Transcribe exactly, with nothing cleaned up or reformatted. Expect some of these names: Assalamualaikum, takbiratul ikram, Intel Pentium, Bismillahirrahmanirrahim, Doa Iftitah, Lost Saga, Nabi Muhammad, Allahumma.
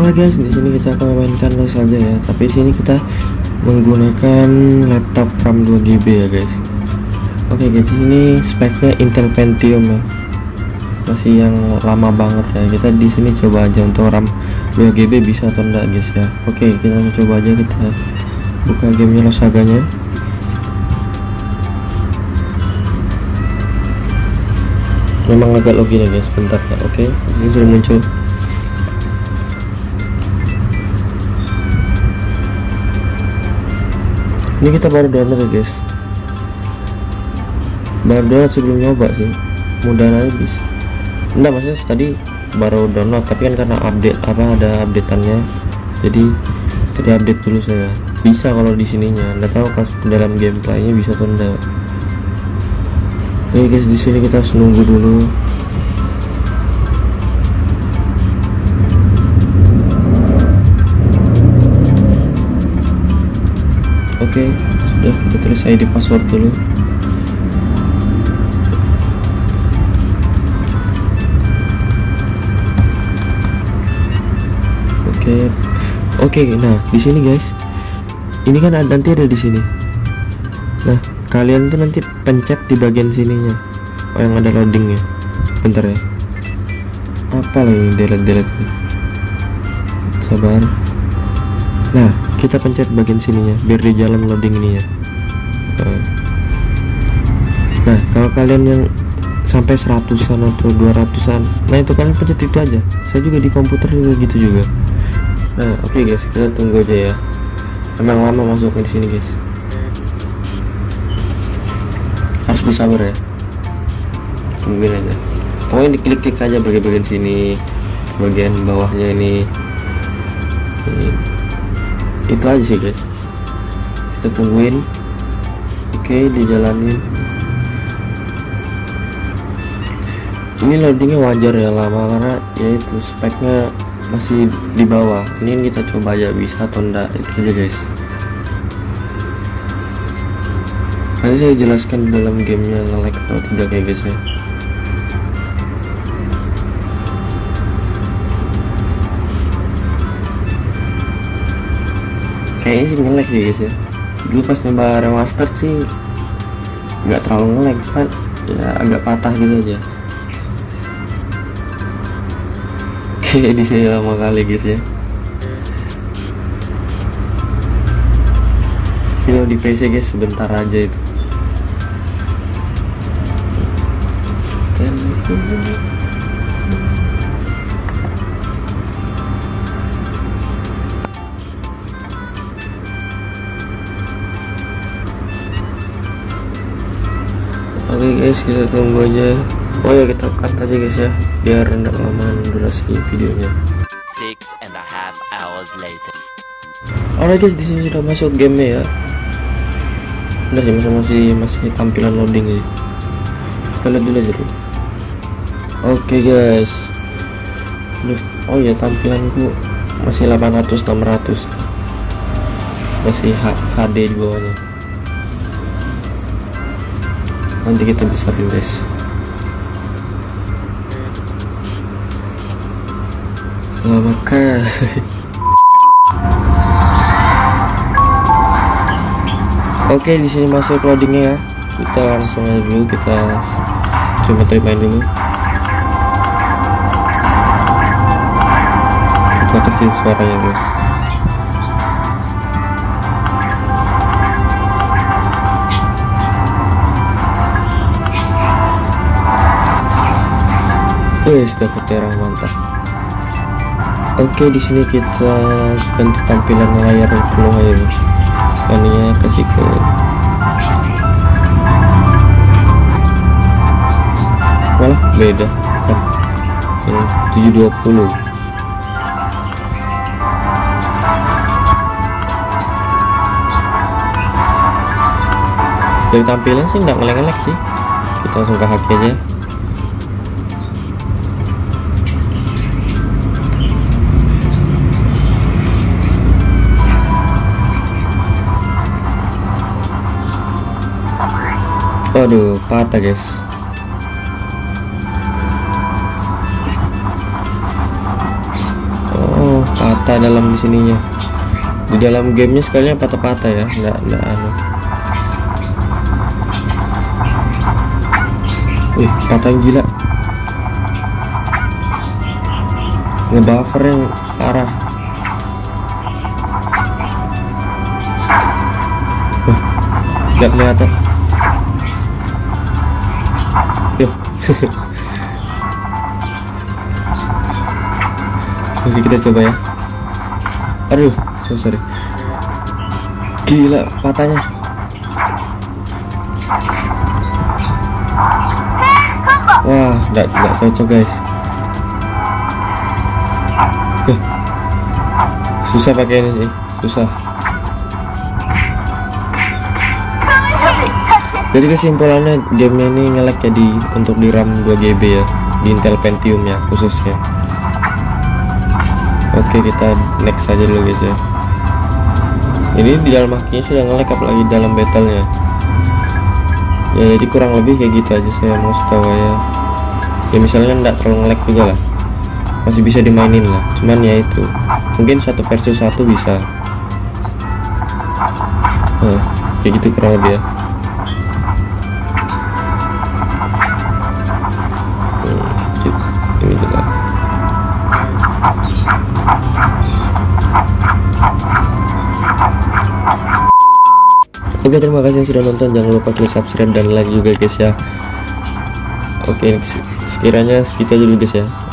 Oke guys, di sini kita akan mainkan Lost Saga ya, tapi di sini kita menggunakan laptop RAM dua giga ya guys. Oke guys, ini speknya Intel Pentium ya, masih yang lama banget ya. Kita di sini coba aja untuk RAM dua giga bisa atau enggak guys ya. Oke, kita coba aja, kita buka gamenya Lost Saga-nya. Memang agak login ya guys, bentar ya. Oke, ini sudah muncul. Ini kita baru download ya guys, baru download sebelum nyoba sih, mudah-mudahan bisa. Enggak, maksudnya tadi baru download tapi kan karena update apa ada updateannya, jadi tidak update dulu saya. Bisa kalau di sininya, enggak tahu pas dalam gameplaynya bisa atau enggak. Oke guys, di sini kita harus nunggu dulu. Oke, sudah, kita tulis I D password dulu. Oke, oke, nah di sini guys, ini kan ada, nanti ada di sini. Nah, kalian tuh nanti pencet di bagian sininya, oh yang ada loading ya, bentar ya, apa lagi delete delete ini? Sabar. Nah, kita pencet bagian sininya biar di jalan loading ini ya. Nah, kalau kalian yang sampai seratusan atau dua ratusan, nah itu kalian pencet itu aja. Saya juga di komputer juga gitu juga. Nah, oke okay guys, kita tunggu aja ya. Emang lama masuknya di sini guys, harus bersabar ya, tungguin aja. Pokoknya diklik-klik aja bagian-bagian sini, bagian bawahnya ini. Ini itu aja sih guys, kita tungguin. Oke, dijalanin. Ini loadingnya wajar ya, lama karena yaitu speknya masih di bawah. Ini kita coba aja bisa atau enggak, itu aja guys. Nanti saya jelaskan dalam gamenya nge-lag atau tidak kayak guys ya. Kayaknya sih nge-lag sih guys ya. Dulu pas nyoba remaster sih nggak terlalu nge-lag, kan ya agak patah gitu aja. Kayak di sini lama kali guys ya. Kalau di P C guys sebentar aja itu. Oke guys, kita tunggu aja. Oh ya, kita cut aja guys ya, biar enggak lamaan durasi videonya. Six and a half hours later. Alright guys, di sini sudah masuk game-nya ya. Udah sih, masih masih masih tampilan loading sih. Kita lihat dulu aja dulu. Oke guys. Oh ya, tampilanku masih delapan ratus enam ratus. Masih H D di bawahnya. Nanti kita besarin guys. Lama kali. Oke, di sini masuk loadingnya ya. Kita langsung aja dulu, kita coba terimain dulu. Kita kecil suaranya dulu. Oke, sudah keterang, mantap. Oke, di sini kita ganti tampilan layar penuh aja dulu. Aninya kasih ke malah beda kan yang tujuh dua puluh. Dari tampilan sih nggak ngeleng-ngeleng sih, kita langsung ke H P aja. Aduh, patah guys. Oh, patah. patah dalam sininya, di dalam gamenya sekalinya patah-patah ya, enggak enggak anu. Wih, patah gila, ngebuffer yang parah. Wah, nggak kelihatan. Yuk. Nanti kita coba ya. Aduh, so sorry. Gila patahnya. Wah, nggak nggak cocok guys. Huh. Susah pakai ini sih, susah. Jadi kesimpulannya gamenya ini nge-lag ya di, untuk di RAM dua giga ya, di Intel Pentium ya khususnya. Oke, kita next saja dulu guys ya. Ini di dalam makinya sudah nge-lag apalagi dalam battle-nya. Ya jadi kurang lebih kayak gitu aja saya mau setawa ya. Ya misalnya nggak terlalu nge-lag juga lah, masih bisa dimainin lah. Cuman ya itu mungkin satu versus satu bisa. Nah, kayak gitu kurang lebih ya. Oke, terima kasih yang sudah nonton, jangan lupa klik subscribe dan like juga guys ya. Oke, sekiranya segitu aja dulu guys ya.